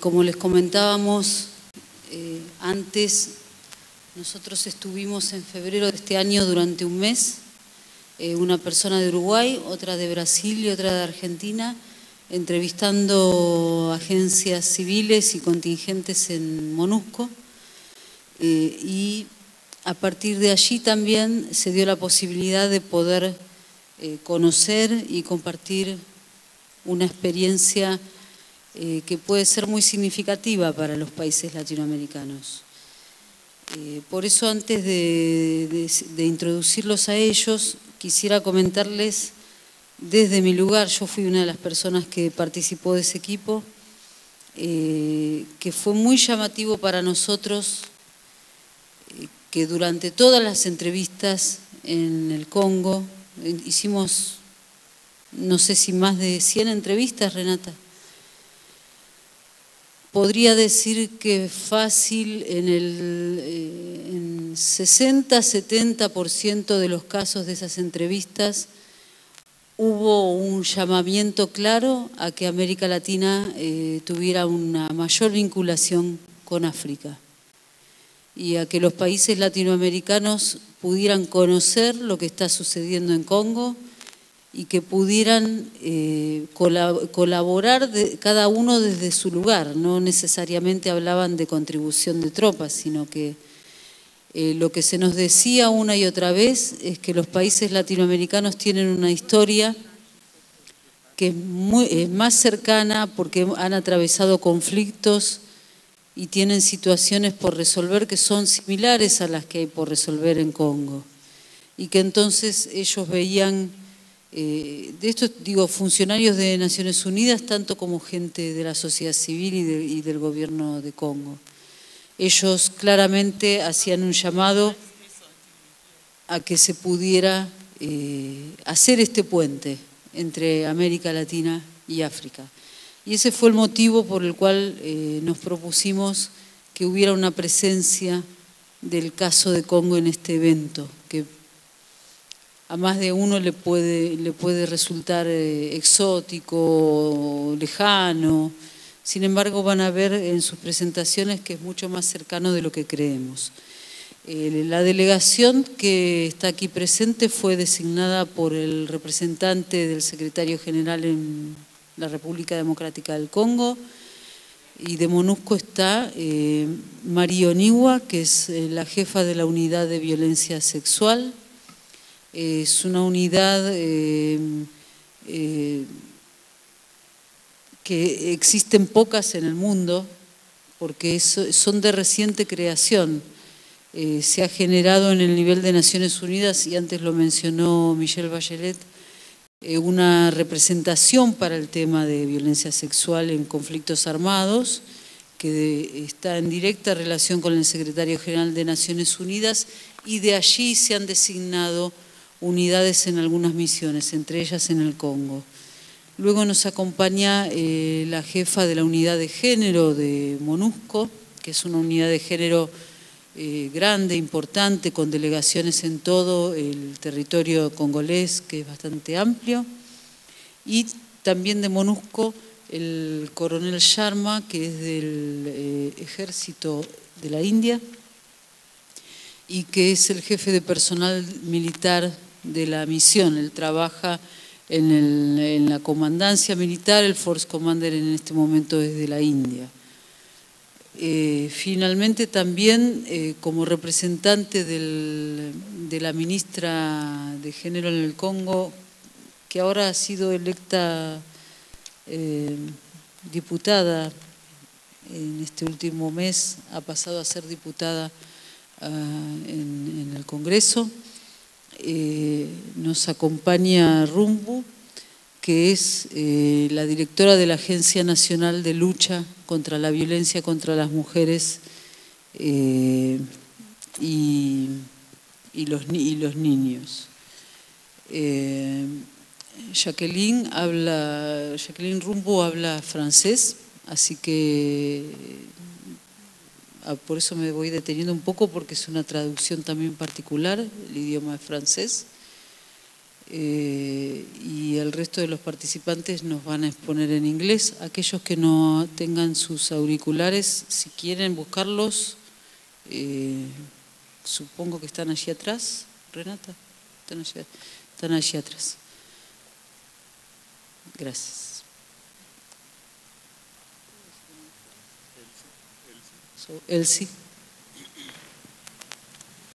Como les comentábamos antes, nosotros estuvimos en febrero de este año durante un mes, una persona de Uruguay, otra de Brasil y otra de Argentina, entrevistando agencias civiles y contingentes en MONUSCO, y a partir de allí también se dio la posibilidad de poder conocer y compartir una experiencia que puede ser muy significativa para los países latinoamericanos. Por eso, antes de introducirlos a ellos, quisiera comentarles desde mi lugar. Yo fui una de las personas que participó de ese equipo, que fue muy llamativo para nosotros que durante todas las entrevistas en el Congo, hicimos no sé si más de 100 entrevistas, Renata. Podría decir que fácil en 60-70% de los casos de esas entrevistas hubo un llamamiento claro a que América Latina tuviera una mayor vinculación con África y a que los países latinoamericanos pudieran conocer lo que está sucediendo en Congo y que pudieran colaborar cada uno desde su lugar. No necesariamente hablaban de contribución de tropas, sino que lo que se nos decía una y otra vez es que los países latinoamericanos tienen una historia que es más cercana porque han atravesado conflictos y tienen situaciones por resolver que son similares a las que hay por resolver en Congo. Y que entonces ellos veían... de estos, digo, funcionarios de Naciones Unidas, tanto como gente de la sociedad civil y del gobierno de Congo. Ellos claramente hacían un llamado a que se pudiera hacer este puente entre América Latina y África. Y ese fue el motivo por el cual nos propusimos que hubiera una presencia del caso de Congo en este evento, que a más de uno le puede resultar exótico, lejano. Sin embargo, van a ver en sus presentaciones que es mucho más cercano de lo que creemos. La delegación que está aquí presente fue designada por el representante del secretario general en la República Democrática del Congo, y de MONUSCO está Mario Niwa, que es la jefa de la unidad de violencia sexual. Es una unidad que existen pocas en el mundo porque son de reciente creación. Se ha generado en el nivel de Naciones Unidas, y antes lo mencionó Michelle Bachelet, una representación para el tema de violencia sexual en conflictos armados, que está en directa relación con el secretario general de Naciones Unidas, y de allí se han designado unidades en algunas misiones, entre ellas en el Congo. Luego nos acompaña la jefa de la unidad de género de MONUSCO, que es una unidad de género grande, importante, con delegaciones en todo el territorio congolés, que es bastante amplio. Y también de MONUSCO, el coronel Sharma, que es del ejército de la India, y que es el jefe de personal militar de la misión. Él trabaja en la comandancia militar, el Force Commander en este momento desde la India. Finalmente también, como representante de la ministra de Género en el Congo, que ahora ha sido electa diputada, en este último mes ha pasado a ser diputada en el Congreso, nos acompaña Rumbu, que es la directora de la Agencia Nacional de Lucha contra la Violencia contra las Mujeres y los niños. Jacqueline Rumbu habla francés, así que... Por eso me voy deteniendo un poco, porque es una traducción también particular, el idioma es francés. y el resto de los participantes nos van a exponer en inglés. Aquellos que no tengan sus auriculares, si quieren buscarlos, supongo que están allí atrás. Renata, están allí atrás. Gracias. Elsie.